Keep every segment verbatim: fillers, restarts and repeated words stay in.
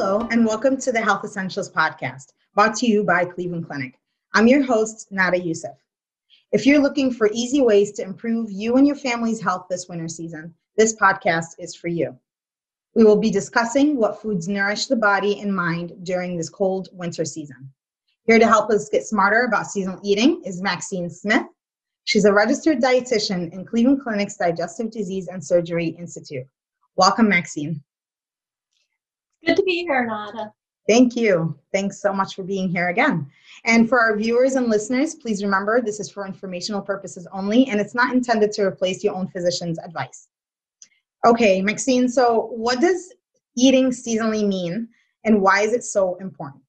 Hello, and welcome to the Health Essentials podcast, brought to you by Cleveland Clinic. I'm your host, Nada Youssef. If you're looking for easy ways to improve you and your family's health this winter season, this podcast is for you. We will be discussing what foods nourish the body and mind during this cold winter season. Here to help us get smarter about seasonal eating is Maxine Smith. She's a registered dietitian in Cleveland Clinic's Digestive Disease and Surgery Institute. Welcome, Maxine. Good to be here, Nada. Thank you. Thanks so much for being here again. And for our viewers and listeners, please remember this is for informational purposes only, and it's not intended to replace your own physician's advice. Okay, Maxine, so what does eating seasonally mean, and why is it so important?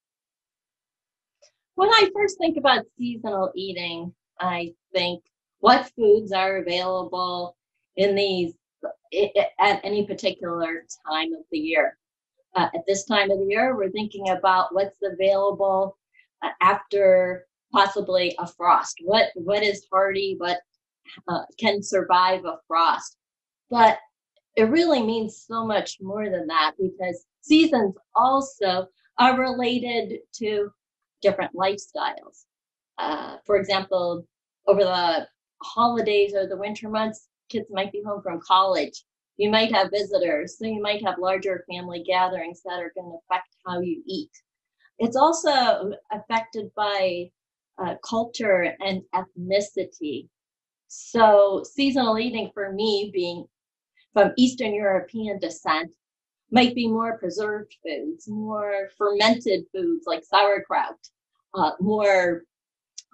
When I first think about seasonal eating, I think what foods are available in these at any particular time of the year. Uh, at this time of the year, we're thinking about what's available uh, after possibly a frost. What what is hardy? What uh, can survive a frost? But it really means so much more than that, because seasons also are related to different lifestyles. Uh, for example, over the holidays or the winter months, kids might be home from college. You might have visitors, so you might have larger family gatherings that are going to affect how you eat. It's also affected by uh, culture and ethnicity. So seasonal eating, for me, being from Eastern European descent, might be more preserved foods, more fermented foods like sauerkraut, uh, more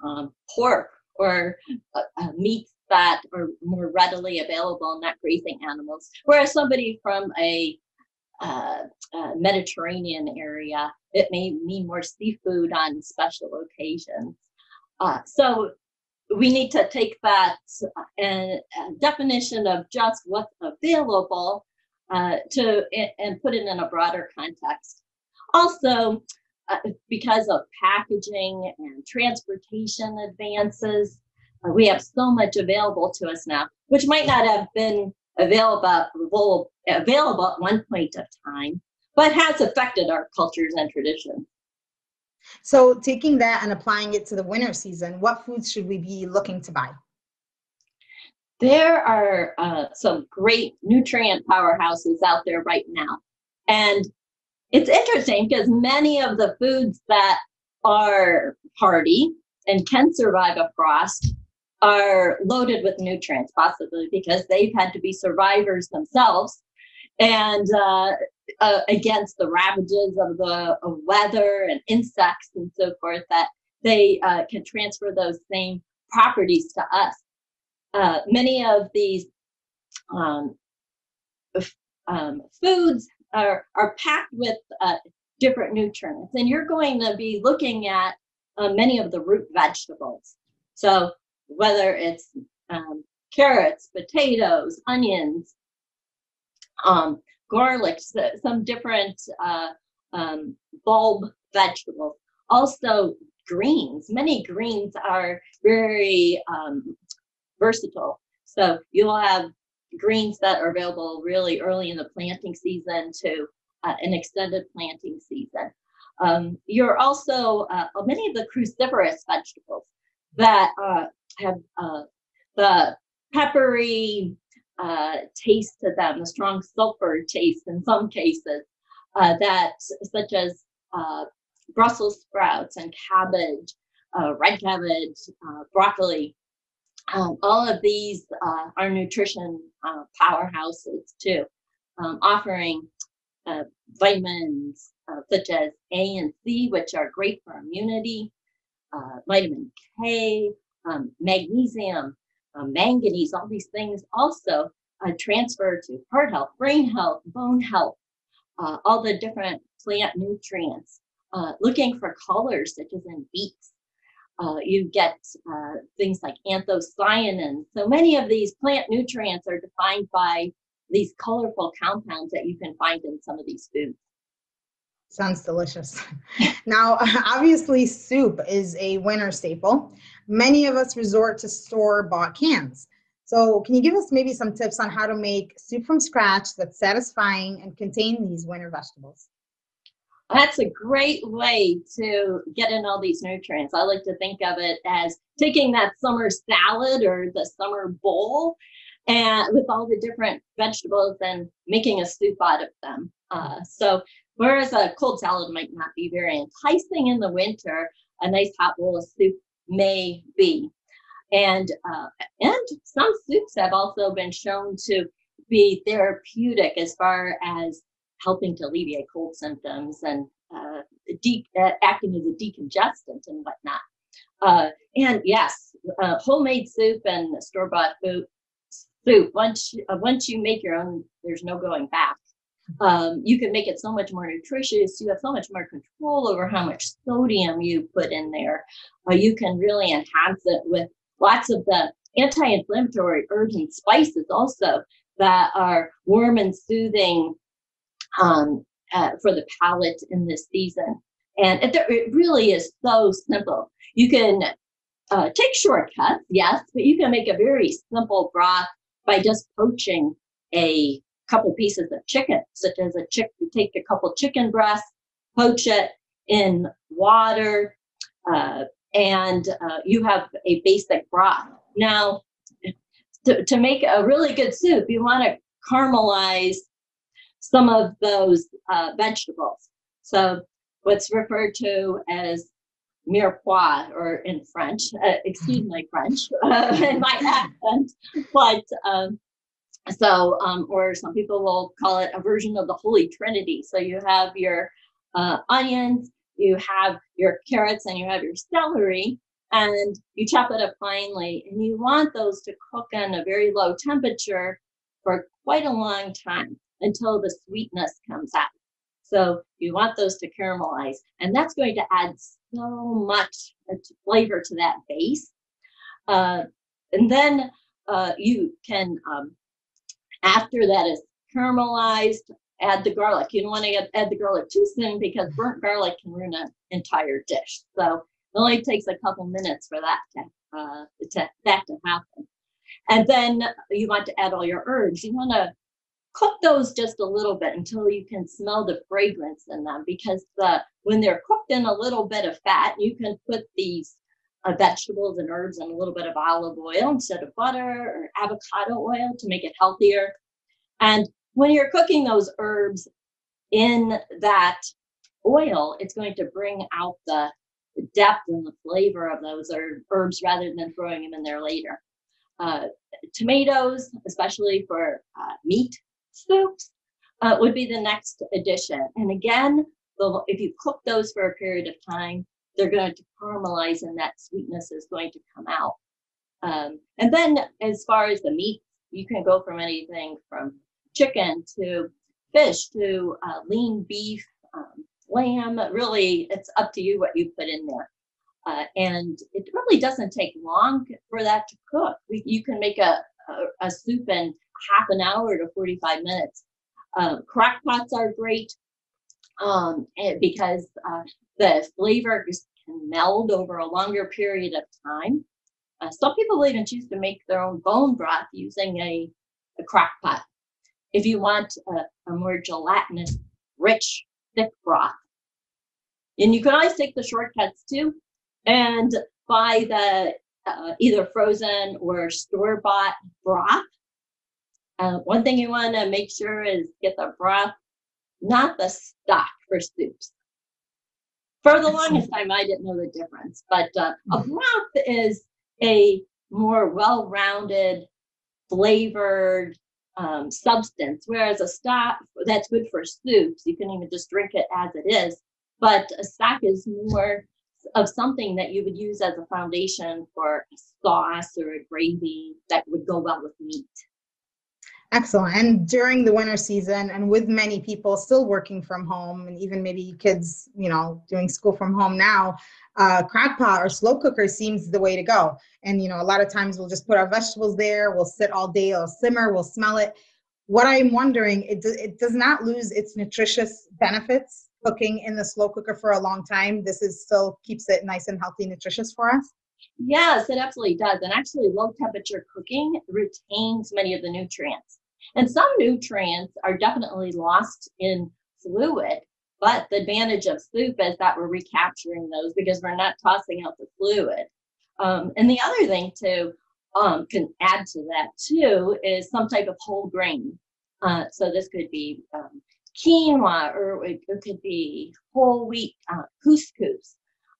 um, pork or uh, uh, meats that are more readily available, not grazing animals. Whereas somebody from a uh, uh, Mediterranean area, it may mean more seafood on special occasions. Uh, so we need to take that uh, definition of just what's available uh, to and put it in a broader context. Also, uh, because of packaging and transportation advances, we have so much available to us now, which might not have been available available at one point of time, but has affected our cultures and traditions. So taking that and applying it to the winter season, what foods should we be looking to buy? There are uh, some great nutrient powerhouses out there right now. And it's interesting because many of the foods that are hardy and can survive a frost are loaded with nutrients, possibly because they've had to be survivors themselves and uh, uh, against the ravages of the of weather and insects and so forth, that they uh, can transfer those same properties to us. Uh, many of these um, f- um, foods are, are packed with uh, different nutrients, and you're going to be looking at uh, many of the root vegetables. So whether it's um, carrots, potatoes, onions, um, garlic, so some different uh, um, bulb vegetables. Also greens. Many greens are very um, versatile. So you'll have greens that are available really early in the planting season to uh, an extended planting season. Um, you're also, uh, many of the cruciferous vegetables that uh, have uh, the peppery uh, taste to them, the strong sulfur taste in some cases, uh, that such as uh, Brussels sprouts and cabbage, uh, red cabbage, uh, broccoli, um, all of these uh, are nutrition uh, powerhouses too, um, offering uh, vitamins uh, such as A and C, which are great for immunity, uh, vitamin K, Um, magnesium, um, manganese, all these things also uh, transfer to heart health, brain health, bone health, uh, all the different plant nutrients. Uh, looking for colors such as in beets, uh, you get uh, things like anthocyanins. So many of these plant nutrients are defined by these colorful compounds that you can find in some of these foods. Sounds delicious. Now, obviously, soup is a winter staple. Many of us resort to store-bought cans. So can you give us maybe some tips on how to make soup from scratch that's satisfying and contain these winter vegetables? That's a great way to get in all these nutrients. I like to think of it as taking that summer salad or the summer bowl and with all the different vegetables and making a soup out of them. Uh, so whereas a cold salad might not be very enticing in the winter, a nice hot bowl of soup may be. And uh, and some soups have also been shown to be therapeutic as far as helping to alleviate cold symptoms and uh, de- acting as a decongestant and whatnot. Uh, and yes, uh, homemade soup and store-bought food, soup, once you, uh, once you make your own, there's no going back. Um, you can make it so much more nutritious. You have so much more control over how much sodium you put in there. Uh, you can really enhance it with lots of the anti-inflammatory herbs and spices also that are warm and soothing um, uh, for the palate in this season. And it, it really is so simple. You can uh, take shortcuts, yes, but you can make a very simple broth by just poaching a couple pieces of chicken, such as a chick, you take a couple chicken breasts, poach it in water, uh, and uh, you have a basic broth. Now, to, to make a really good soup, you want to caramelize some of those uh, vegetables. So what's referred to as mirepoix, or in French, uh, excuse my French, uh, in my accent, but um, So, um, or some people will call it a version of the Holy Trinity. So you have your uh, onions, you have your carrots, and you have your celery, and you chop it up finely. And you want those to cook on a very low temperature for quite a long time until the sweetness comes out. So you want those to caramelize. And that's going to add so much flavor to that base. Uh, and then uh, you can... Um, After that is caramelized, add the garlic. You don't want to add the garlic too soon because burnt garlic can ruin an entire dish. So it only takes a couple minutes for that to, uh, to, that to happen. And then you want to add all your herbs. You want to cook those just a little bit until you can smell the fragrance in them, because the, when they're cooked in a little bit of fat, you can put these Uh, vegetables and herbs and a little bit of olive oil instead of butter or avocado oil to make it healthier. And when you're cooking those herbs in that oil, it's going to bring out the depth and the flavor of those herbs rather than throwing them in there later. Uh, tomatoes, especially for uh, meat soups, uh, would be the next addition. And again, the, if you cook those for a period of time, they're going to caramelize and that sweetness is going to come out. Um, and then as far as the meat, you can go from anything from chicken to fish to uh, lean beef, um, lamb. Really, it's up to you what you put in there. Uh, and it really doesn't take long for that to cook. We, you can make a, a, a soup in half an hour to forty-five minutes. Uh, crock pots are great um, because uh, the flavor can meld over a longer period of time. Uh, some people even choose to make their own bone broth using a, a crock pot. If you want a, a more gelatinous, rich, thick broth. And you can always take the shortcuts too and buy the uh, either frozen or store-bought broth. Uh, one thing you want to make sure is get the broth, not the stock for soups. For the longest time, I didn't know the difference, but uh, a broth is a more well-rounded, flavored um, substance, whereas a stock, that's good for soups. You can even just drink it as it is, but a stock is more of something that you would use as a foundation for a sauce or a gravy that would go well with meat. Excellent. And during the winter season, and with many people still working from home, and even maybe kids, you know, doing school from home now, uh, crock pot or slow cooker seems the way to go. And, you know, a lot of times we'll just put our vegetables there. We'll sit all day, it'll simmer, we'll smell it. What I'm wondering, it, do, it does not lose its nutritious benefits cooking in the slow cooker for a long time. This is still keeps it nice and healthy, nutritious for us. Yes, it absolutely does. And actually, low temperature cooking retains many of the nutrients. And some nutrients are definitely lost in fluid, But the advantage of soup is that we're recapturing those because we're not tossing out the fluid. Um, and the other thing too, um, can add to that too, is some type of whole grain. Uh, so this could be um, quinoa, or it, it could be whole wheat uh, couscous.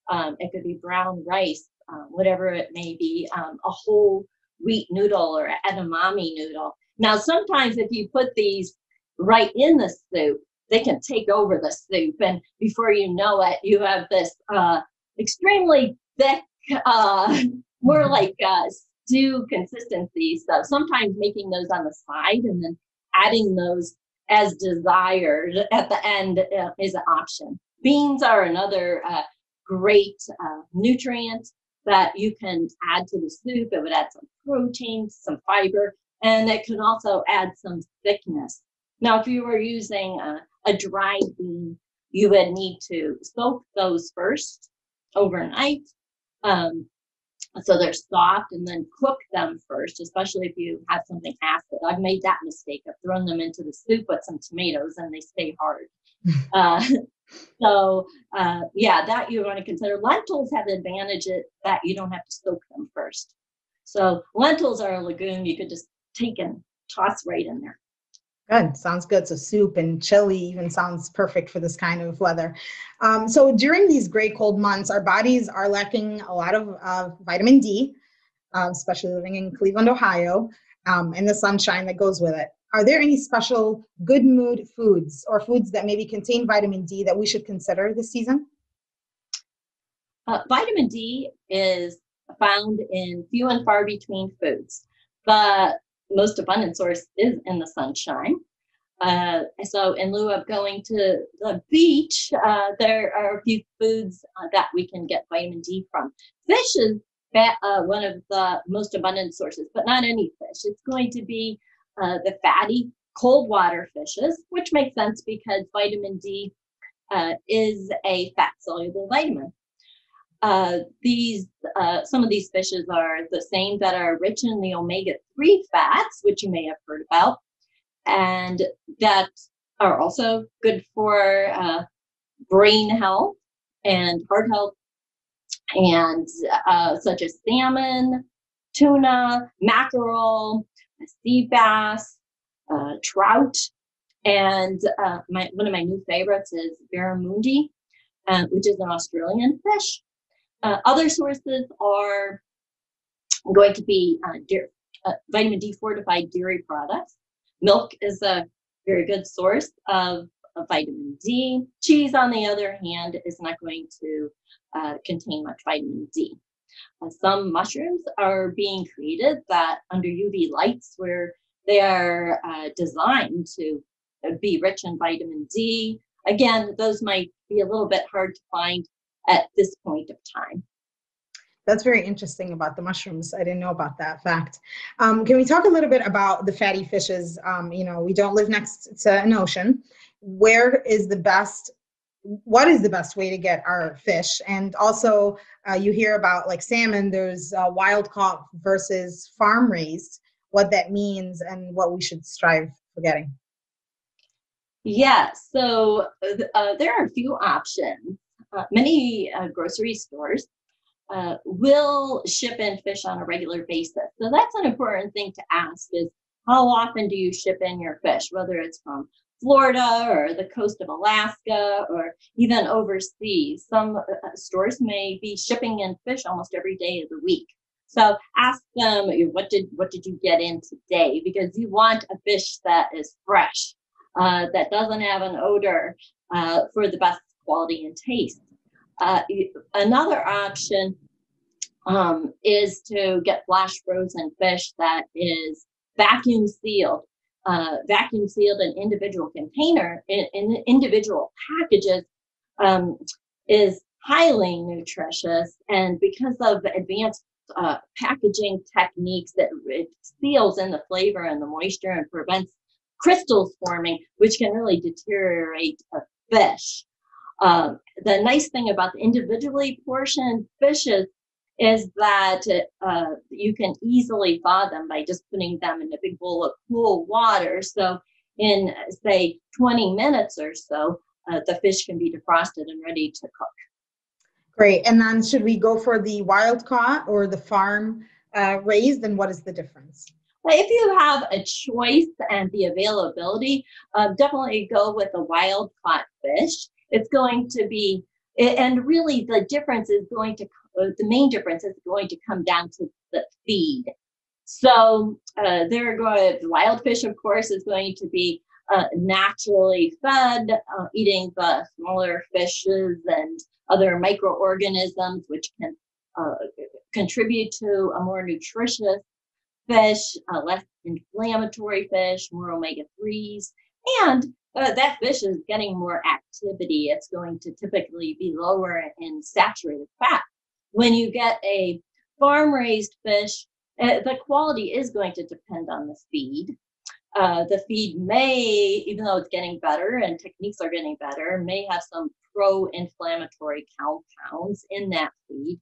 Um, it could be brown rice, uh, whatever it may be, um, a whole wheat noodle or edamame noodle. Now, sometimes if you put these right in the soup, they can take over the soup. And before you know it, you have this uh, extremely thick, uh, more like uh, stew consistency. So sometimes making those on the side and then adding those as desired at the end uh, is an option. Beans are another uh, great uh, nutrient that you can add to the soup. It would add some protein, some fiber, and it can also add some thickness. Now, if you were using uh, a dried bean, you would need to soak those first overnight, um, so they're soft, and then cook them first, especially if you have something acid. I've made that mistake. I've thrown them into the soup with some tomatoes, and they stay hard. uh, so, uh, yeah, that you want to consider. Lentils have the advantage that you don't have to soak them first. So lentils are a legume you could just take and toss right in there. Good. Sounds good. So soup and chili even sounds perfect for this kind of weather. Um, so during these great cold months, our bodies are lacking a lot of uh, vitamin D, uh, especially living in Cleveland, Ohio, um, and the sunshine that goes with it. Are there any special good mood foods or foods that maybe contain vitamin D that we should consider this season? Uh, vitamin D is found in few and far between foods. The most abundant source is in the sunshine. Uh, so in lieu of going to the beach, uh, there are a few foods uh, that we can get vitamin D from. Fish is uh, one of the most abundant sources, but not any fish. It's going to be uh, the fatty cold water fishes, which makes sense because vitamin D uh, is a fat-soluble vitamin. Uh, these uh, some of these fishes are the same that are rich in the omega three fats, which you may have heard about, and that are also good for uh, brain health and heart health, and uh, such as salmon, tuna, mackerel, sea bass, uh, trout, and uh, my, one of my new favorites is barramundi, uh, which is an Australian fish. Uh, other sources are going to be uh, dairy, uh, vitamin D fortified dairy products. Milk is a very good source of, of vitamin D. Cheese, on the other hand, is not going to uh, contain much vitamin D. Uh, some mushrooms are being created that under U V lights where they are uh, designed to be rich in vitamin D. Again, those might be a little bit hard to find at this point of time. That's very interesting about the mushrooms. I didn't know about that fact. Um, can we talk a little bit about the fatty fishes? Um, you know, we don't live next to an ocean. Where is the best, what is the best way to get our fish? And also uh, you hear about like salmon, there's uh, wild caught versus farm raised, what that means and what we should strive for getting. Yeah, so uh, there are a few options. Uh, many uh, grocery stores uh, will ship in fish on a regular basis. So that's an important thing to ask is how often do you ship in your fish, whether it's from Florida or the coast of Alaska or even overseas. Some uh, stores may be shipping in fish almost every day of the week. So ask them, what did, what did you get in today? Because you want a fish that is fresh, uh, that doesn't have an odor uh, for the best quality and taste. Uh, another option um, is to get flash frozen fish that is vacuum sealed, uh, vacuum sealed in individual container, in, in individual packages, um, is highly nutritious. And because of advanced uh, packaging techniques, that it seals in the flavor and the moisture and prevents crystals forming, which can really deteriorate a fish. Uh, the nice thing about the individually portioned fishes is that uh, you can easily thaw them by just putting them in a big bowl of cool water. So in, say, twenty minutes or so, uh, the fish can be defrosted and ready to cook. Great. And then should we go for the wild caught or the farm uh, raised, and what is the difference? If you have a choice and the availability, uh, definitely go with a wild caught fish. It's going to be, and really the difference is going to, the main difference is going to come down to the feed. So uh, they're going, wild fish, of course, is going to be uh, naturally fed, uh, eating the smaller fishes and other microorganisms, which can uh, contribute to a more nutritious fish, uh, less inflammatory fish, more omega threes, and uh, that fish is getting more activity. It's going to typically be lower in saturated fat. When you get a farm-raised fish, uh, the quality is going to depend on the feed. Uh, the feed may, even though it's getting better and techniques are getting better, may have some pro-inflammatory compounds in that feed,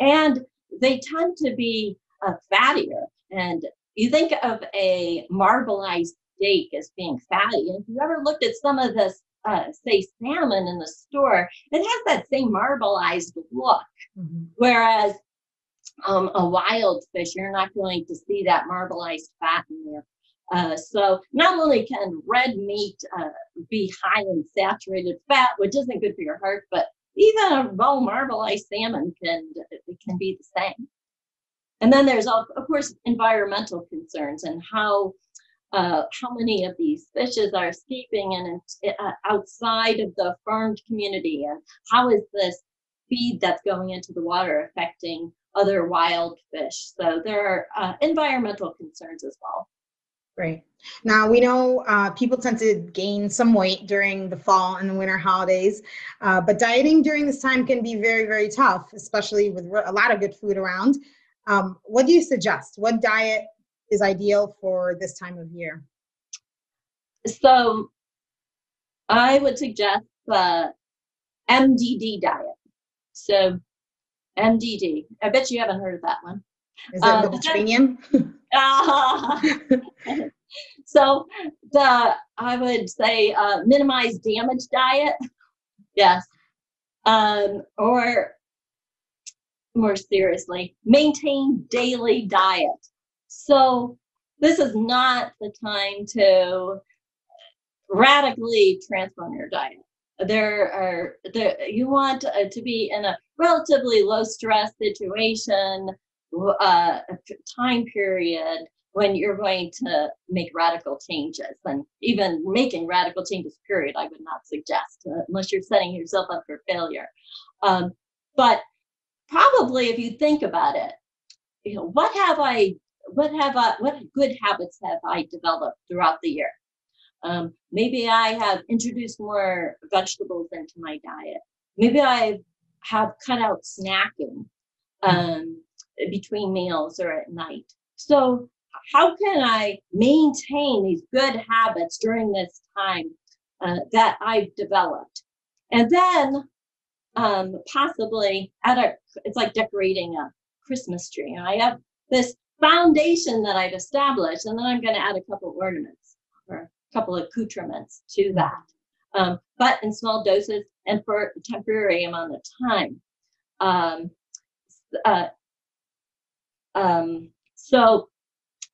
and they tend to be uh, fattier. And you think of a marbleized steak as being fatty. And if you ever looked at some of this, uh, say, salmon in the store, it has that same marbleized look. Mm-hmm. Whereas um, a wild fish, you're not going to see that marbleized fat in there. Uh, so not only can red meat uh, be high in saturated fat, which isn't good for your heart, but even a raw marbleized salmon can, it can be the same. And then there's, of course, environmental concerns and how uh, how many of these fishes are escaping and uh, outside of the farmed community, and how is this feed that's going into the water affecting other wild fish? So there are uh, environmental concerns as well. Right. Now, we know uh, people tend to gain some weight during the fall and the winter holidays, uh, but dieting during this time can be very, very tough, especially with a lot of good food around. Um, what do you suggest? What diet is ideal for this time of year? So I would suggest the M D D diet. So M D D. I bet you haven't heard of that one. Is it uh, Mediterranean? uh, so the, I would say uh, minimize damage diet. Yes. Um, or more seriously, maintain daily diet. So this is not the time to radically transform your diet. There are, there, you want to be in a relatively low stress situation, uh, time period when you're going to make radical changes. And even making radical changes, period, I would not suggest, uh, unless you're setting yourself up for failure. Um, but Probably, if you think about it, you know, what have I, what have I, what good habits have I developed throughout the year? Um, maybe I have introduced more vegetables into my diet. Maybe I have cut out snacking um, between meals or at night. So how can I maintain these good habits during this time uh, that I've developed? And then Um, possibly at a, it's like decorating a Christmas tree. And I have this foundation that I've established, and then I'm going to add a couple ornaments or a couple accoutrements to that, um, but in small doses and for a temporary amount of time. Um, uh, um, so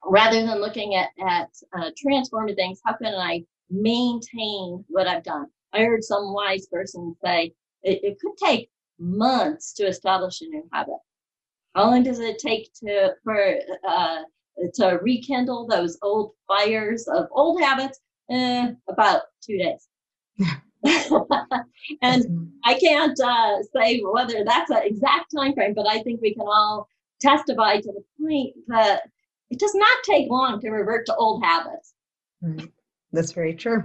rather than looking at, at uh, transforming things, how can I maintain what I've done? I heard some wise person say, It, it could take months to establish a new habit. How long does it take to for uh, to rekindle those old fires of old habits? Eh, about two days. And I can't uh, say whether that's an exact time frame, but I think we can all testify to the point that it does not take long to revert to old habits. Mm, that's very true.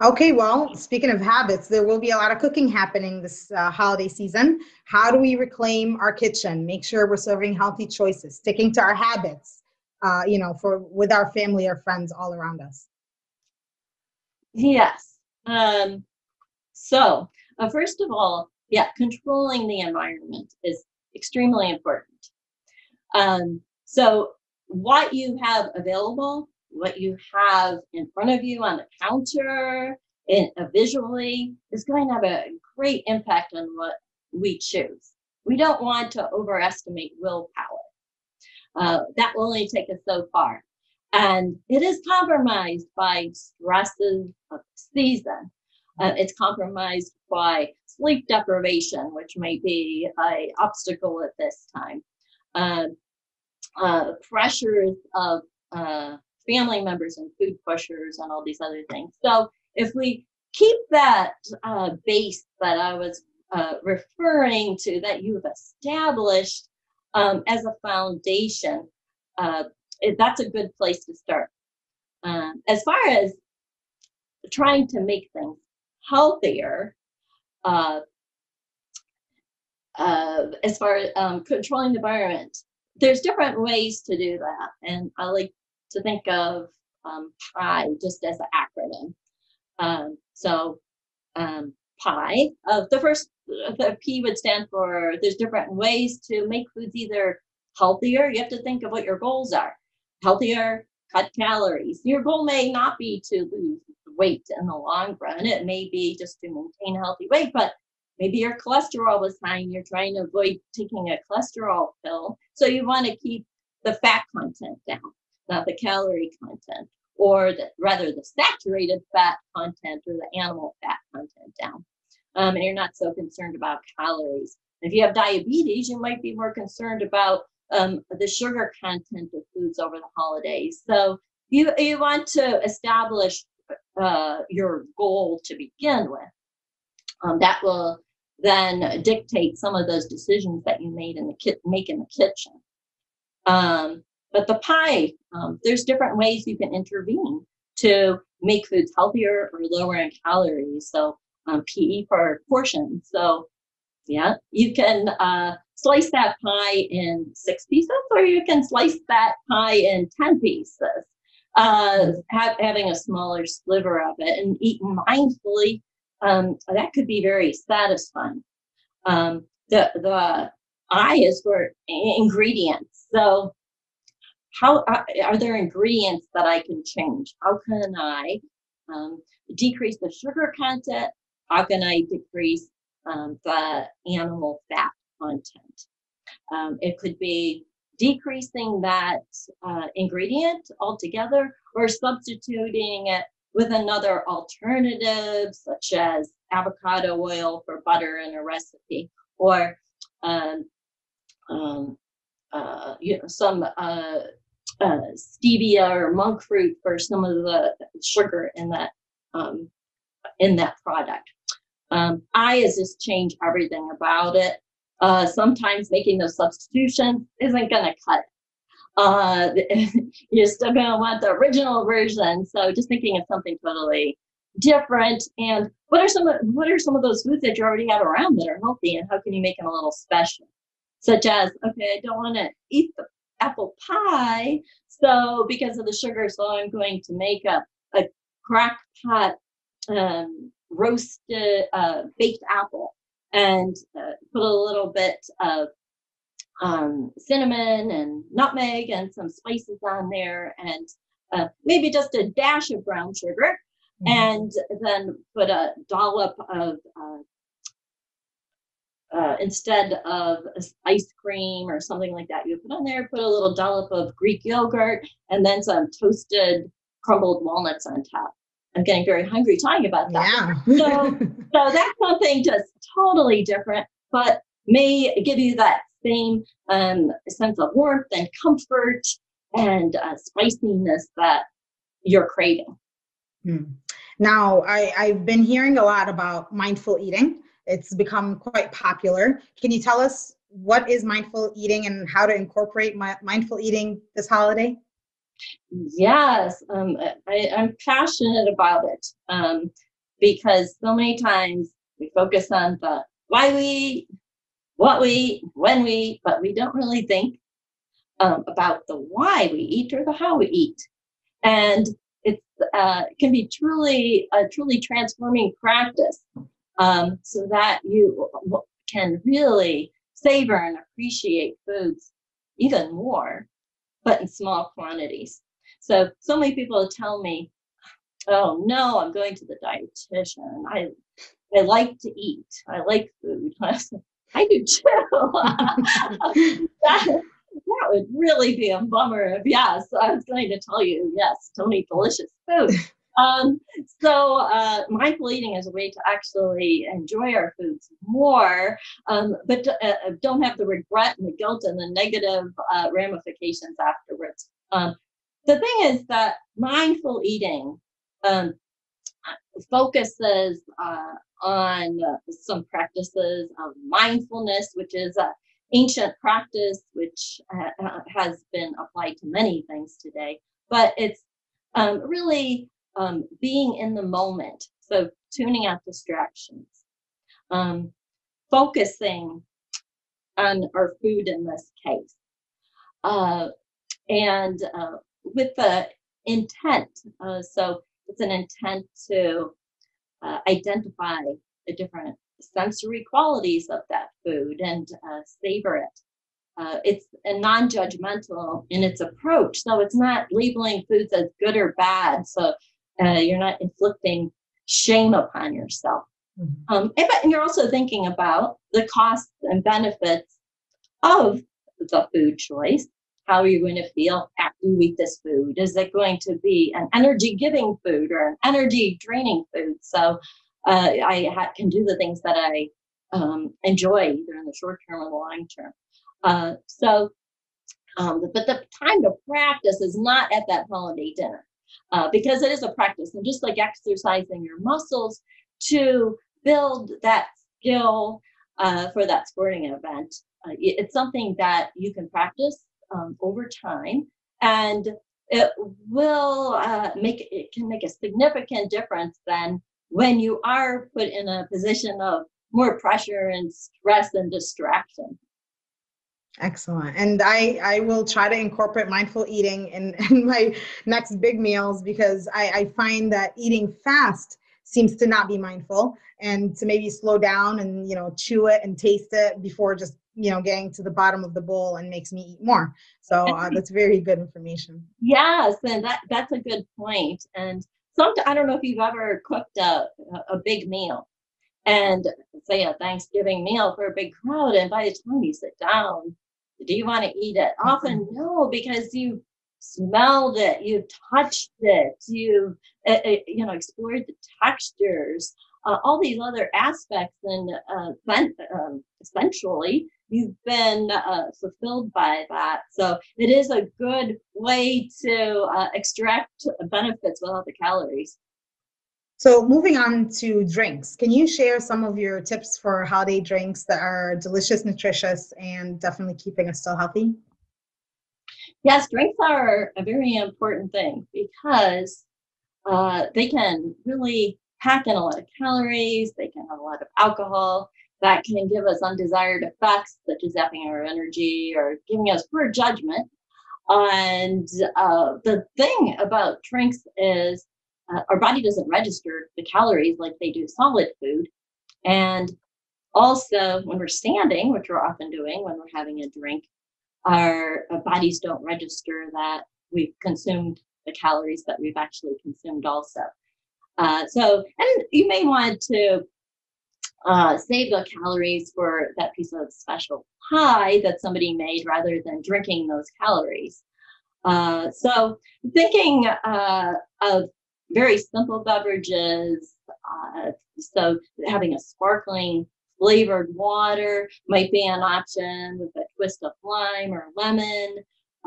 Okay, well, speaking of habits, there will be a lot of cooking happening this uh, holiday season. How do we reclaim our kitchen? Make sure we're serving healthy choices, sticking to our habits, uh, you know, for with our family or friends all around us. Yes. Um, so, uh, first of all, yeah, controlling the environment is extremely important. Um, so, what you have available, what you have in front of you on the counter, in, uh, visually is going to have a great impact on what we choose. We don't want to overestimate willpower. Uh, that will only take us so far. And it is compromised by stresses of the season. Uh, it's compromised by sleep deprivation, which may be an obstacle at this time. Uh, uh, pressures of uh, family members and food pushers and all these other things. So if we keep that uh, base that I was uh, referring to, that you've established um, as a foundation, uh, that's a good place to start. Um, as far as trying to make things healthier, uh, uh, as far as um, controlling the environment, there's different ways to do that. And I like to think of um, PIE just as an acronym. Um, so um, PIE, uh, the first, the P would stand for there's different ways to make foods either healthier. You have to think of what your goals are. Healthier, cut calories. Your goal may not be to lose weight in the long run. It may be just to maintain a healthy weight, but maybe your cholesterol was high and you're trying to avoid taking a cholesterol pill. So you want to keep the fat content down, not the calorie content, or the, rather the saturated fat content or the animal fat content down. Um, and you're not so concerned about calories. If you have diabetes, you might be more concerned about um, the sugar content of foods over the holidays. So you, you want to establish Uh, your goal to begin with. Um, that will then dictate some of those decisions that you made in the ki- make in the kitchen. Um, but the pie, um, there's different ways you can intervene to make foods healthier or lower in calories. So um, P E for portion. So yeah, you can uh, slice that pie in six pieces, or you can slice that pie in ten pieces. Uh, ha- having a smaller sliver of it and eaten mindfully, um, that could be very satisfying. Um, the the I is for ingredients. So, how are, are there ingredients that I can change? How can I um, decrease the sugar content? How can I decrease um, the animal fat content? Um, it could be decreasing that uh, ingredient altogether or substituting it with another alternative, such as avocado oil for butter in a recipe, or um, um, uh, you know, some uh, uh, stevia or monk fruit for some of the sugar in that um, in that product. Um, I is just change everything about it. Uh, sometimes making those substitutions isn't going to cut it. Uh, you're still going to want the original version. So just thinking of something totally different. And what are some of, what are some of those foods that you already have around that are healthy, and how can you make them a little special? Such as, okay, I don't want to eat the apple pie, so because of the sugar, so I'm going to make a, a crock pot um, roasted uh, baked apple. And uh, put a little bit of um, cinnamon and nutmeg and some spices on there, and uh, maybe just a dash of brown sugar, mm-hmm. and then put a dollop of, uh, uh, instead of ice cream or something like that, you put on there, put a little dollop of Greek yogurt, and then some toasted crumbled walnuts on top. I'm getting very hungry talking about that. Yeah. so, so that's something just totally different, but may give you that same um, sense of warmth and comfort and uh, spiciness that you're craving. Hmm. Now, I, I've been hearing a lot about mindful eating. It's become quite popular. Can you tell us what is mindful eating and how to incorporate my, mindful eating this holiday? Yes, um, I, I'm passionate about it um, because so many times we focus on the why we eat, what we eat, when we eat, but we don't really think um, about the why we eat or the how we eat. And it uh, can be truly a truly transforming practice um, so that you can really savor and appreciate foods even more, but in small quantities. So, so many people tell me, oh no, I'm going to the dietitian. I I like to eat. I like food. I, like, I do too. that, that would really be a bummer if, yes, I was going to tell you, yes, don't eat delicious food. Um, so uh, mindful eating is a way to actually enjoy our foods more, um, but to, uh, don't have the regret and the guilt and the negative uh, ramifications afterwards. Um, the thing is that mindful eating um, focuses uh, on uh, some practices of mindfulness, which is an ancient practice which uh, has been applied to many things today, but it's um, really Um, being in the moment, so tuning out distractions, um, focusing on our food in this case, uh, and uh, with the intent. Uh, so it's an intent to uh, identify the different sensory qualities of that food and uh, savor it. Uh, it's a non-judgmental in its approach, so it's not labeling foods as good or bad. So Uh, you're not inflicting shame upon yourself. Mm-hmm. um, and, and you're also thinking about the costs and benefits of the food choice. How are you going to feel after you eat this food? Is it going to be an energy-giving food or an energy-draining food? So uh, I ha- can do the things that I um, enjoy, either in the short term or the long term. Uh, so, um, but the time to practice is not at that holiday dinner. Uh, because it is a practice, and just like exercising your muscles to build that skill uh, for that sporting event, uh, it's something that you can practice um, over time, and it will uh, make it can make a significant difference than when you are put in a position of more pressure and stress and distraction. Excellent. And I, I will try to incorporate mindful eating in, in my next big meals, because I, I find that eating fast seems to not be mindful, and to maybe slow down and, you know, chew it and taste it before just, you know, getting to the bottom of the bowl, and makes me eat more. So uh, that's very good information. Yes. And that, that's a good point. And some, I don't know if you've ever cooked a, a big meal, and say a Thanksgiving meal for a big crowd, and by the time you sit down, do you want to eat it? Often no, because you smelled it, you touched it, you uh, you know explored the textures, uh, all these other aspects, and uh, sen- um, essentially you've been uh, fulfilled by that. So it is a good way to uh, extract benefits without the calories. So moving on to drinks, can you share some of your tips for holiday drinks that are delicious, nutritious, and definitely keeping us still healthy? Yes, drinks are a very important thing, because uh, they can really pack in a lot of calories. They can have a lot of alcohol that can give us undesired effects, such as zapping our energy or giving us poor judgment. And uh, the thing about drinks is, Uh, our body doesn't register the calories like they do solid food. And also when we're standing, which we're often doing when we're having a drink, our, our bodies don't register that we've consumed the calories that we've actually consumed also. Uh, so, and you may want to uh, save the calories for that piece of special pie that somebody made, rather than drinking those calories. Uh, so thinking uh, of very simple beverages, uh, so having a sparkling flavored water might be an option with a twist of lime or lemon.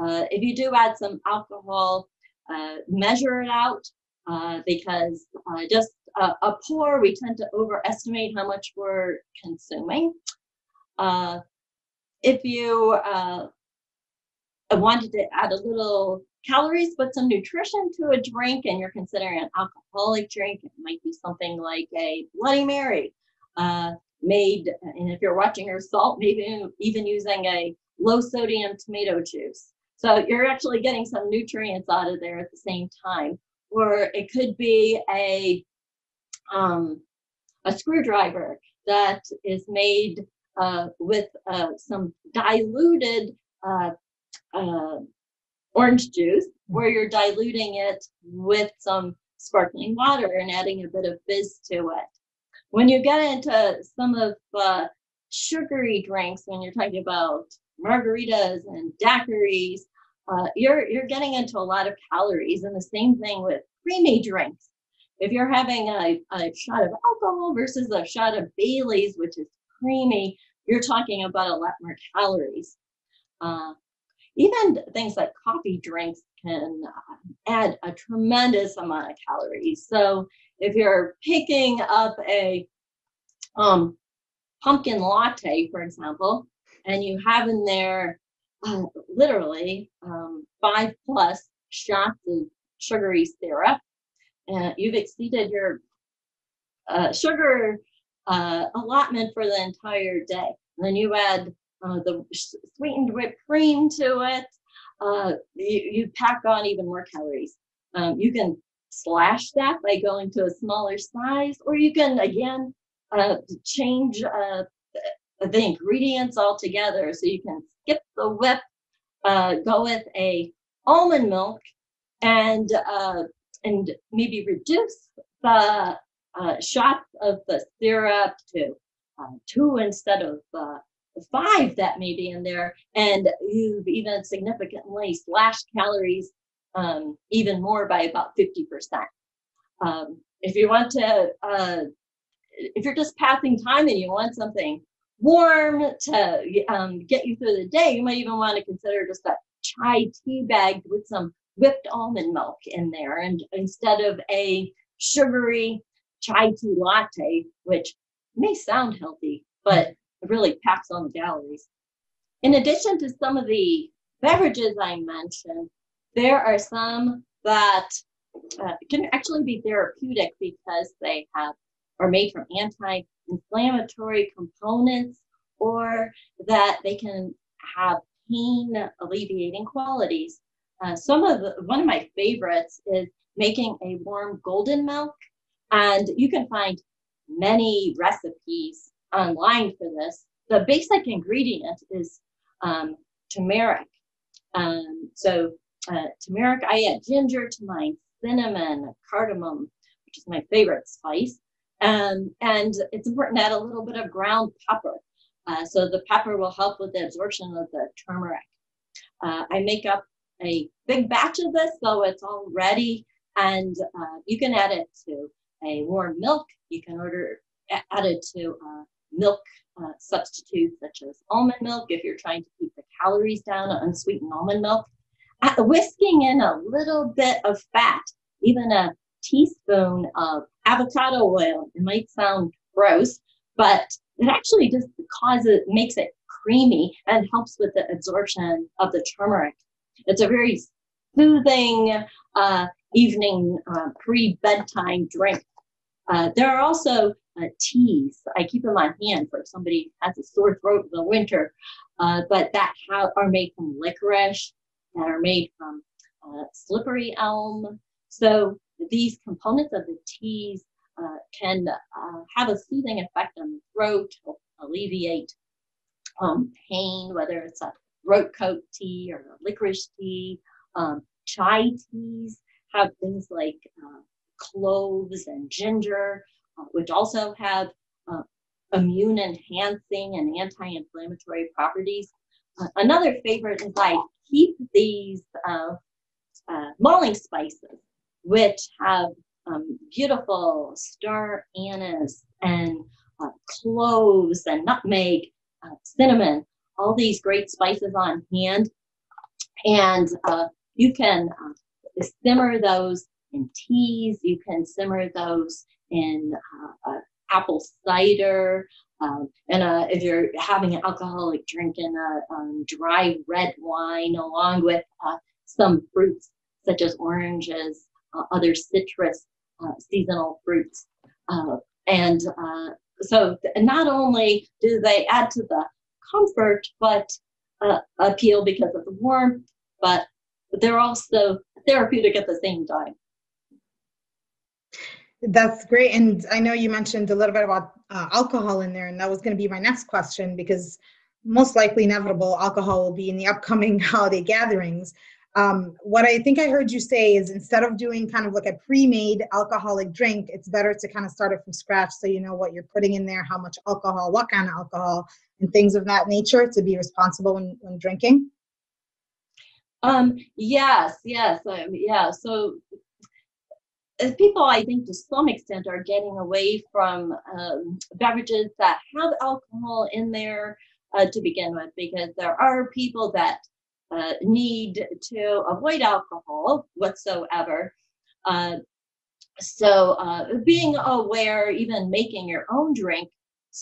Uh, if you do add some alcohol, uh, measure it out, uh, because uh, just uh, a pour, we tend to overestimate how much we're consuming. Uh, if you uh, wanted to add a little calories, but some nutrition to a drink, and you're considering an alcoholic drink, it might be something like a Bloody Mary uh, made, and if you're watching your salt, maybe even using a low sodium tomato juice. So you're actually getting some nutrients out of there at the same time. Or it could be a, um, a screwdriver that is made uh, with uh, some diluted uh, uh, orange juice, where you're diluting it with some sparkling water and adding a bit of fizz to it. When you get into some of uh, sugary drinks, when you're talking about margaritas and daiquiris, uh, you're you're getting into a lot of calories. And the same thing with creamy drinks. If you're having a, a shot of alcohol versus a shot of Bailey's, which is creamy, you're talking about a lot more calories. Uh, even things like coffee drinks can uh, add a tremendous amount of calories. So if you're picking up a um, pumpkin latte, for example, and you have in there uh, literally um, five plus shots of sugary syrup, and uh, you've exceeded your uh, sugar uh, allotment for the entire day. And then you add uh, the sweetened whipped cream to it. Uh, you, you pack on even more calories. Um, you can slash that by going to a smaller size, or you can again uh, change uh, the ingredients altogether. So you can skip the whip, uh, go with a almond milk, and uh, and maybe reduce the uh, shots of the syrup to um, two instead of uh, five that may be in there. And you've even significantly slashed calories um, even more by about fifty percent. Um, if you want to, uh, if you're just passing time and you want something warm to um, get you through the day, you might even want to consider just that chai tea bagged with some whipped almond milk in there, and instead of a sugary chai tea latte, which may sound healthy, but it really packs on the calories. In addition to some of the beverages I mentioned, there are some that uh, can actually be therapeutic because they have are made from anti-inflammatory components, or that they can have pain-alleviating qualities. Uh, some of the, one of my favorites is making a warm golden milk, and you can find many recipes online for this. The basic ingredient is um, turmeric. Um, so uh, turmeric, I add ginger to mine, cinnamon, cardamom, which is my favorite spice, um, and it's important to add a little bit of ground pepper. Uh, so the pepper will help with the absorption of the turmeric. Uh, I make up a big batch of this, so it's all ready, and uh, you can add it to a warm milk. You can order add it to uh, milk uh, substitutes such as almond milk if you're trying to keep the calories down, unsweetened almond milk. Uh, whisking in a little bit of fat, even a teaspoon of avocado oil. It might sound gross, but it actually just causes makes it creamy and helps with the absorption of the turmeric. It's a very soothing uh, evening uh, pre-bedtime drink. Uh, there are also uh, teas. I keep them on hand for if somebody has a sore throat in the winter, uh, but that ha- are made from licorice, that are made from uh, slippery elm. So these components of the teas uh, can uh, have a soothing effect on the throat, alleviate um, pain, whether it's a throat coat tea or licorice tea. Um, chai teas have things like uh, cloves and ginger, uh, which also have uh, immune enhancing and anti-inflammatory properties. Uh, another favorite is I keep these uh, uh, mulling spices, which have um, beautiful star anise and uh, cloves and nutmeg, uh, cinnamon, all these great spices on hand, and uh, you can uh, simmer those in teas. You can simmer those in uh, uh, apple cider, um, and uh, if you're having an alcoholic drink, in a um, dry red wine along with uh, some fruits such as oranges, uh, other citrus, uh, seasonal fruits, uh, and uh, so th- not only do they add to the comfort, but uh, appeal because of the warmth, but they're also therapeutic at the same time. That's great. And I know you mentioned a little bit about uh, alcohol in there, and that was going to be my next question, because most likely inevitable alcohol will be in the upcoming holiday gatherings. Um, what I think I heard you say is instead of doing kind of like a pre-made alcoholic drink, it's better to kind of start it from scratch so you know what you're putting in there, how much alcohol, what kind of alcohol, and things of that nature to be responsible when, when drinking? Um, yes, yes, um, yeah. So uh, people, I think to some extent, are getting away from um, beverages that have alcohol in there uh, to begin with, because there are people that Uh, need to avoid alcohol whatsoever. Uh, so uh, being aware, even making your own drink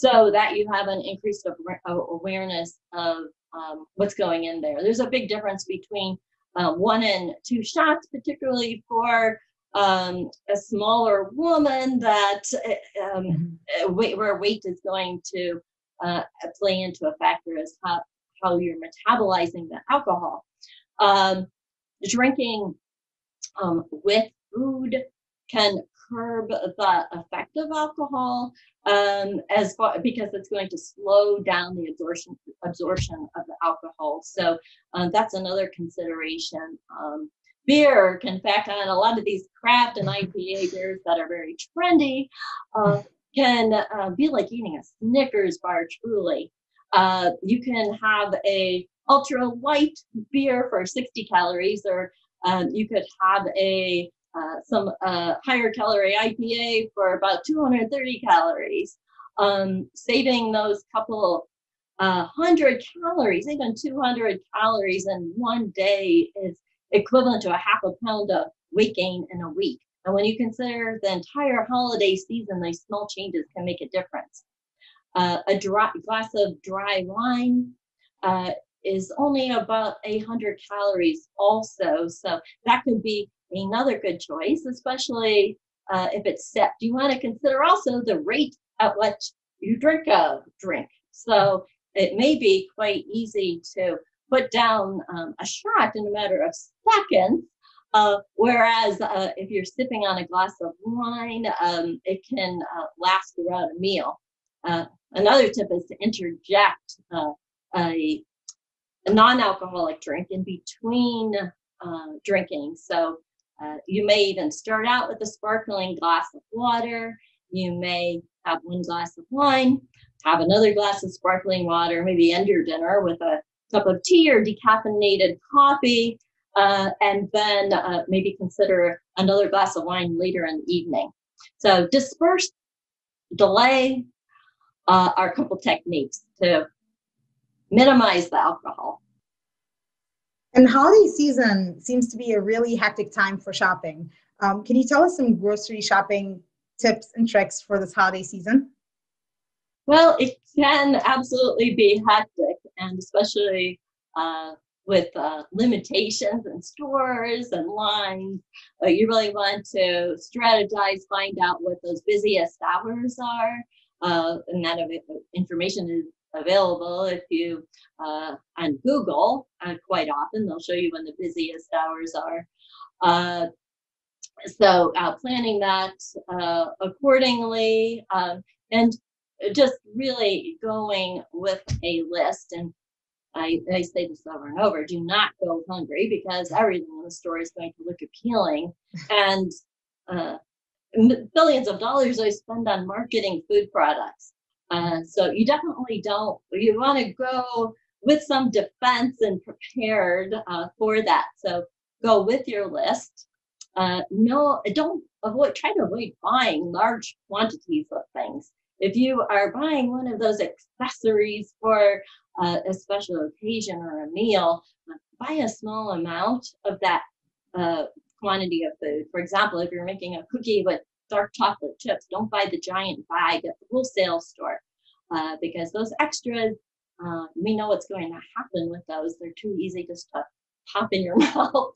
so that you have an increased awareness of um, what's going in there. There's a big difference between uh, one and two shots, particularly for um, a smaller woman that um, where weight is going to uh, play into a factor as how how you're metabolizing the alcohol. Um, drinking um, with food can curb the effect of alcohol um, as far, because it's going to slow down the absorption absorption of the alcohol. So um, that's another consideration. Um, beer can fact on a lot of these craft and I P A beers that are very trendy uh, can uh, be like eating a Snickers bar truly. Uh, you can have a ultra light beer for sixty calories, or um, you could have a uh, some uh, higher calorie I P A for about two hundred thirty calories. Um, saving those couple uh, hundred calories, even two hundred calories in one day is equivalent to a half a pound of weight gain in a week. And when you consider the entire holiday season, these small changes can make a difference. Uh, a dry, glass of dry wine uh, is only about eight hundred calories also. So that could be another good choice, especially uh, if it's set. You want to consider also the rate at which you drink a drink. So it may be quite easy to put down um, a shot in a matter of seconds. Uh, whereas uh, if you're sipping on a glass of wine, um, it can uh, last throughout a meal. Uh, another tip is to interject uh, a, a non-alcoholic drink in between uh, drinking. So uh, you may even start out with a sparkling glass of water. You may have one glass of wine, have another glass of sparkling water, maybe end your dinner with a cup of tea or decaffeinated coffee, uh, and then uh, maybe consider another glass of wine later in the evening. So disperse, delay, Uh, are a couple techniques to minimize the alcohol. And holiday season seems to be a really hectic time for shopping. Um, can you tell us some grocery shopping tips and tricks for this holiday season? Well, it can absolutely be hectic, and especially uh, with uh, limitations in stores and lines. Uh, you really want to strategize, find out what those busiest hours are. Uh, and that information is available if you uh, on Google. Uh, quite often, they'll show you when the busiest hours are. Uh, so uh, planning that uh, accordingly, um, and just really going with a list. And I, I say this over and over: do not go hungry, because everything in the store is going to look appealing, and uh, billions of dollars I spend on marketing food products. Uh, so you definitely don't, you want to go with some defense and prepared uh, for that. So go with your list. Uh, no, don't avoid, try to avoid buying large quantities of things. If you are buying one of those accessories for uh, a special occasion or a meal, buy a small amount of that uh, quantity of food. For example, if you're making a cookie with dark chocolate chips, don't buy the giant bag at the wholesale store uh, because those extras, uh, we know what's going to happen with those. They're too easy just to pop in your mouth.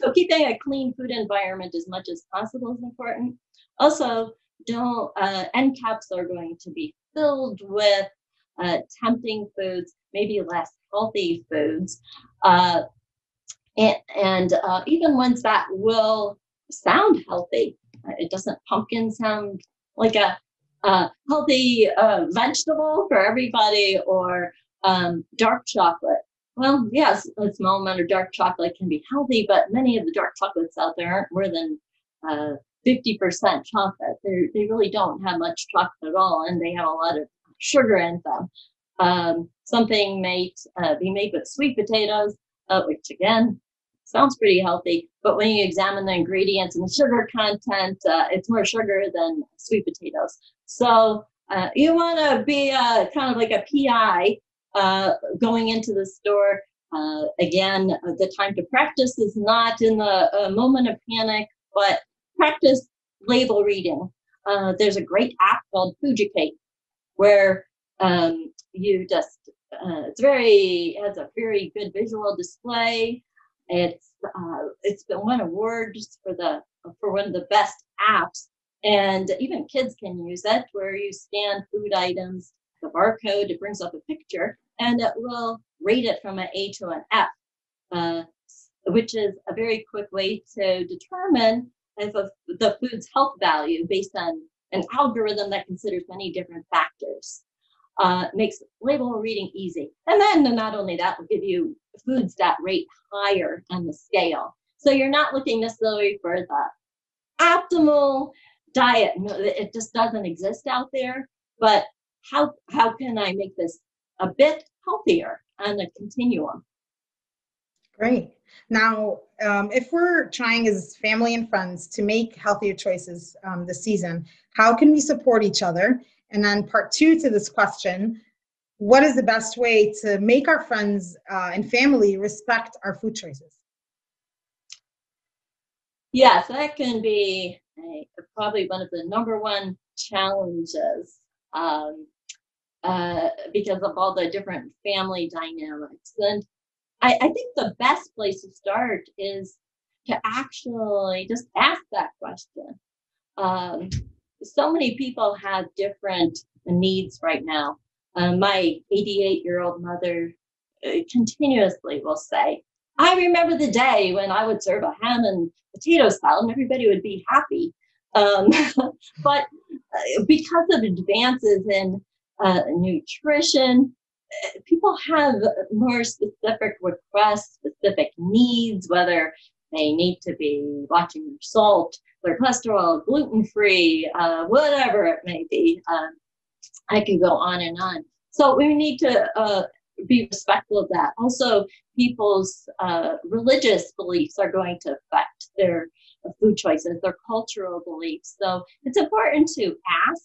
So keeping a clean food environment as much as possible is important. Also, don't uh, end caps are going to be filled with uh, tempting foods, maybe less healthy foods. Uh, And, and uh, even ones that will sound healthy. It doesn't pumpkin sound like a, a healthy uh, vegetable for everybody, or um, dark chocolate. Well, yes, a small amount of dark chocolate can be healthy, but many of the dark chocolates out there aren't more than uh, fifty percent chocolate. They're, they really don't have much chocolate at all, and they have a lot of sugar in them. Um, something may uh, be made with sweet potatoes, uh, which again, sounds pretty healthy, but when you examine the ingredients and the sugar content, uh, it's more sugar than sweet potatoes. So uh, you want to be uh, kind of like a P I uh, going into the store. Uh, again, the time to practice is not in the uh, moment of panic, but practice label reading. Uh, there's a great app called Fooducate where um, you just, uh, it's very, has a very good visual display. It's uh, it's been won awards for the for one of the best apps, and even kids can use it. Where you scan food items, the barcode, it brings up a picture, and it will rate it from an A to an F, uh, which is a very quick way to determine if a, the food's health value based on an algorithm that considers many different factors. Uh, makes label reading easy. And then not only that, will give you foods that rate higher on the scale. So you're not looking necessarily for the optimal diet. No, it just doesn't exist out there. But how, how can I make this a bit healthier on a continuum? Great. Now, um, if we're trying as family and friends to make healthier choices um, this season, how can we support each other? And then part two to this question, what is the best way to make our friends uh, and family respect our food choices? Yes, that can be a, probably one of the number one challenges um, uh, because of all the different family dynamics. And I, I think the best place to start is to actually just ask that question. Um, So many people have different needs right now. Uh, my eighty-eight-year-old mother uh, continuously will say, I remember the day when I would serve a ham and potato salad and everybody would be happy. Um, but because of advances in uh, nutrition, people have more specific requests, specific needs, whether they need to be watching their salt, their cholesterol, gluten-free, uh, whatever it may be. Um, I can go on and on. So we need to uh, be respectful of that. Also, people's uh, religious beliefs are going to affect their food choices, their cultural beliefs. So it's important to ask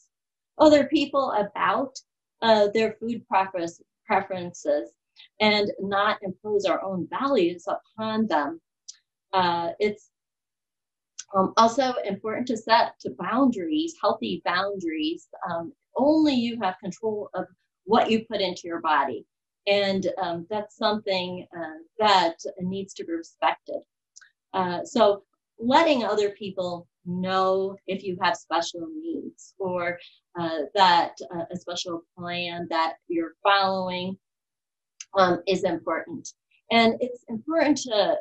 other people about uh, their food preferences and not impose our own values upon them. Uh, it's um, also important to set to boundaries, healthy boundaries. Um, only you have control of what you put into your body. And um, that's something uh, that needs to be respected. Uh, so letting other people know if you have special needs or uh, that uh, a special plan that you're following um, is important. And it's important to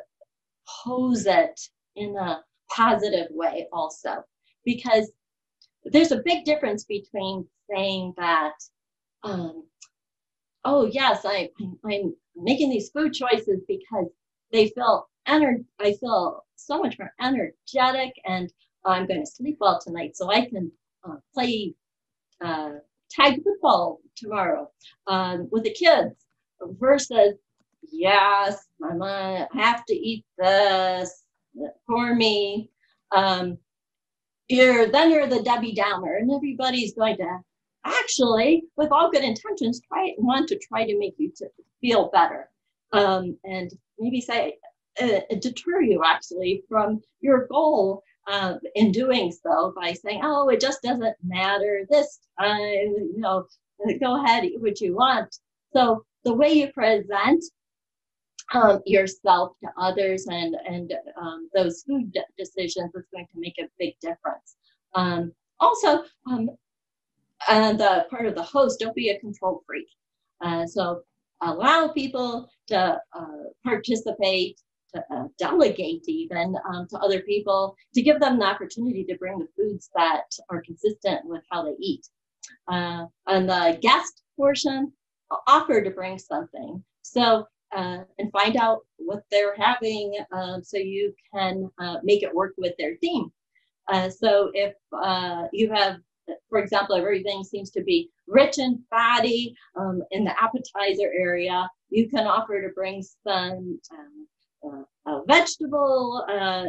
pose it in a positive way also, because there's a big difference between saying that, um, oh yes, I, I'm making these food choices because they feel ener- I feel so much more energetic and I'm going to sleep well tonight so I can uh, play uh, tag football tomorrow um, with the kids, versus yes, I'm gonna have to eat this for me. Um, you're then you're the Debbie Downer, and everybody's going to actually, with all good intentions, try want to try to make you to feel better, um, and maybe say uh, deter you actually from your goal uh, in doing so by saying, "Oh, it just doesn't matter this time. You know, go ahead, eat what you want." So the way you present Um, yourself to others and and um, those food decisions is going to make a big difference. Um, also, um, and the part of the host, don't be a control freak. Uh, so allow people to uh, participate, to uh, delegate even um, to other people, to give them the opportunity to bring the foods that are consistent with how they eat. Uh, on the guest portion, offer to bring something. So uh, and find out what they're having uh, so you can uh, make it work with their team. Uh, so if uh, you have, for example, everything seems to be rich and fatty um, in the appetizer area, you can offer to bring some um, uh, a vegetable uh,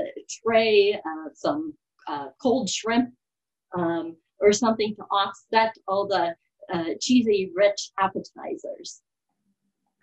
tray, uh, some uh, cold shrimp, um, or something to offset all the uh, cheesy, rich appetizers.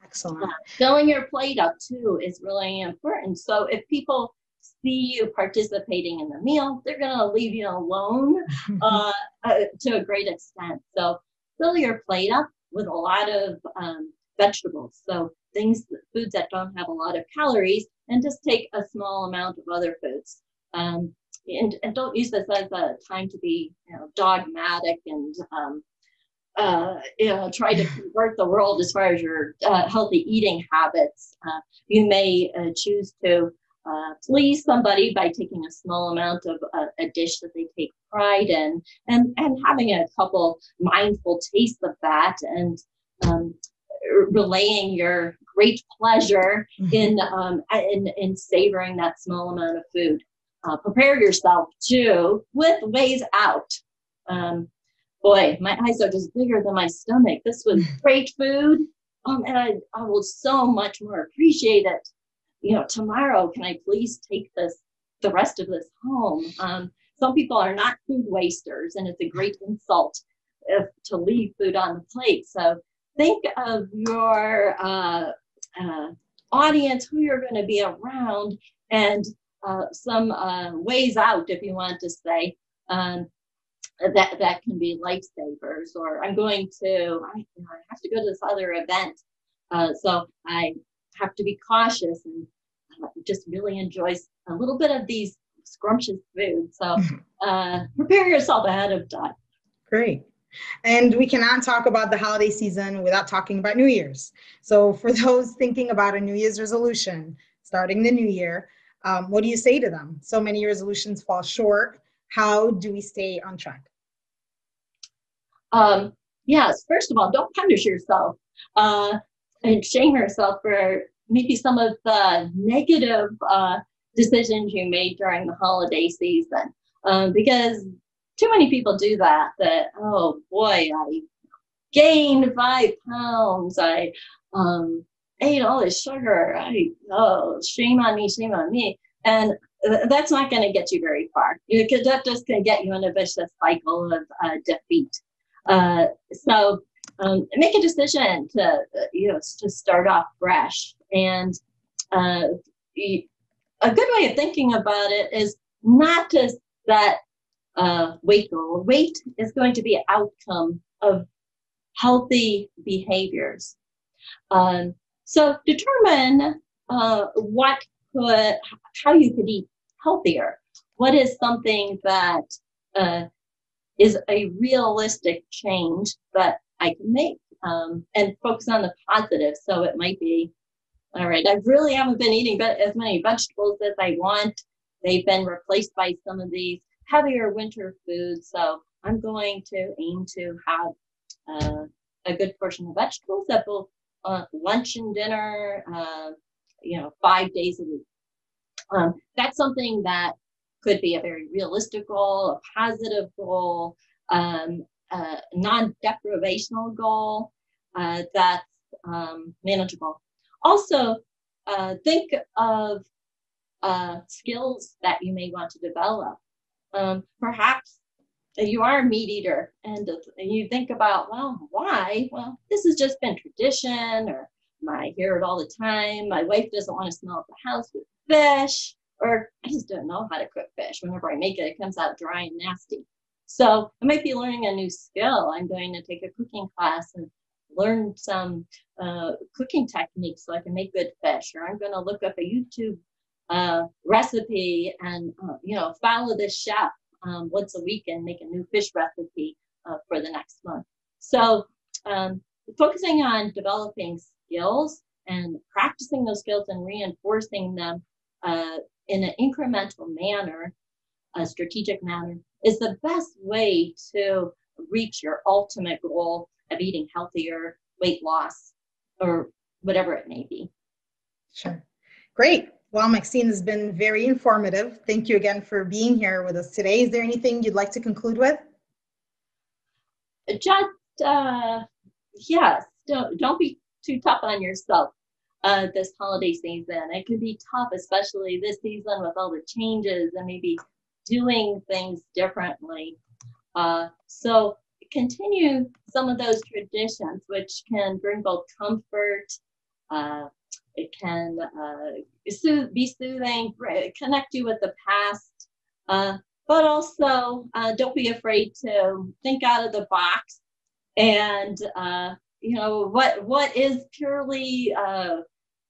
Excellent. Uh, filling your plate up too is really important. So if people see you participating in the meal, they're going to leave you alone uh, uh, to a great extent. So fill your plate up with a lot of um, vegetables. So things, foods that don't have a lot of calories, and just take a small amount of other foods. Um, and, and don't use this as a time to be, you know, dogmatic and um, uh, you know, try to convert the world as far as your uh, healthy eating habits. Uh, you may uh, choose to Uh, please somebody by taking a small amount of uh, a dish that they take pride in, and, and having a couple mindful tastes of that, and um, relaying your great pleasure in, um, in, in savoring that small amount of food. Uh, prepare yourself, too, with ways out. Um, boy, my eyes are just bigger than my stomach. This was great food, um, and I, I will so much more appreciate it. You know, tomorrow, can I please take this, the rest of this home? Um, some people are not food wasters, and it's a great insult if, to leave food on the plate. So think of your uh, uh, audience, who you're going to be around, and uh, some uh, ways out, if you want to say, um, that, that can be lifesavers. Or I'm going to, I, you know, I have to go to this other event, uh, so I have to be cautious, and just really enjoys a little bit of these scrumptious foods. So uh, prepare yourself ahead of time. Great. And we cannot talk about the holiday season without talking about New Year's. So for those thinking about a New Year's resolution, starting the new year, um, what do you say to them? So many resolutions fall short. How do we stay on track? Um, yes, first of all, don't punish yourself uh, and shame yourself for maybe some of the negative uh, decisions you made during the holiday season, um, because too many people do that, that, oh boy, I gained five pounds, I um, ate all this sugar, I, oh, shame on me, shame on me. And th- that's not going to get you very far, because that just can get you in a vicious cycle of uh, defeat. Uh, so Um, make a decision to, you know, to start off fresh. And uh, a good way of thinking about it is not to set uh, weight goal. Weight is going to be an outcome of healthy behaviors. Um, so determine uh, what could, how you could eat healthier. What is something that uh, is a realistic change that I can make, um, and focus on the positive. So it might be, all right, I really haven't been eating as many vegetables as I want. They've been replaced by some of these heavier winter foods. So I'm going to aim to have uh, a good portion of vegetables at both uh, lunch and dinner, uh, you know, five days a week. Um, that's something that could be a very realistic goal, a positive goal, um, Uh, non-deprivational goal uh, that's um, manageable. Also, uh, think of uh, skills that you may want to develop. Um, perhaps you are a meat eater, and you think about, well, why? Well, this has just been tradition, or I hear it all the time. My wife doesn't want to smell up the house with fish, or I just don't know how to cook fish. Whenever I make it, it comes out dry and nasty. So I might be learning a new skill. I'm going to take a cooking class and learn some uh, cooking techniques so I can make good fish. Or I'm going to look up a YouTube uh, recipe and uh, you know, follow this chef um, once a week and make a new fish recipe uh, for the next month. So um, focusing on developing skills and practicing those skills and reinforcing them uh, in an incremental manner, a strategic manner, is the best way to reach your ultimate goal of eating healthier, weight loss, or whatever it may be. Sure. Great. Well, Maxine has been very informative. Thank you again for being here with us today. Is there anything you'd like to conclude with? Just, uh, yes, don't, don't be too tough on yourself uh, this holiday season. It can be tough, especially this season with all the changes and maybe doing things differently. Uh, so continue some of those traditions, which can bring both comfort, uh, it can uh, soothe, be soothing, connect you with the past, uh, but also uh, don't be afraid to think out of the box and, uh, you know, what what is purely uh,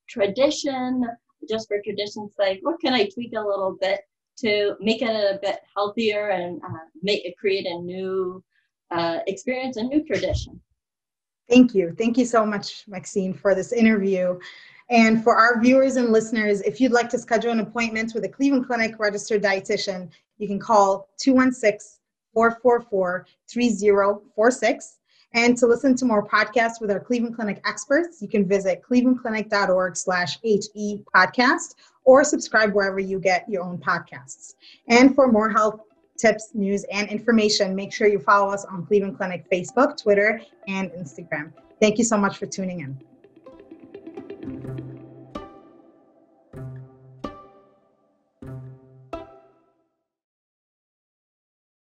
tradition, just for tradition's sake, what can I tweak a little bit to make it a bit healthier and uh, make it create a new uh, experience, a new tradition. Thank you. Thank you so much, Maxine, for this interview. And for our viewers and listeners, if you'd like to schedule an appointment with a Cleveland Clinic registered dietitian, you can call two one six, four four four, three zero four six. And to listen to more podcasts with our Cleveland Clinic experts, you can visit cleveland clinic dot org slash H E podcast or subscribe wherever you get your own podcasts. And for more health tips, news, and information, make sure you follow us on Cleveland Clinic Facebook, Twitter, and Instagram. Thank you so much for tuning in.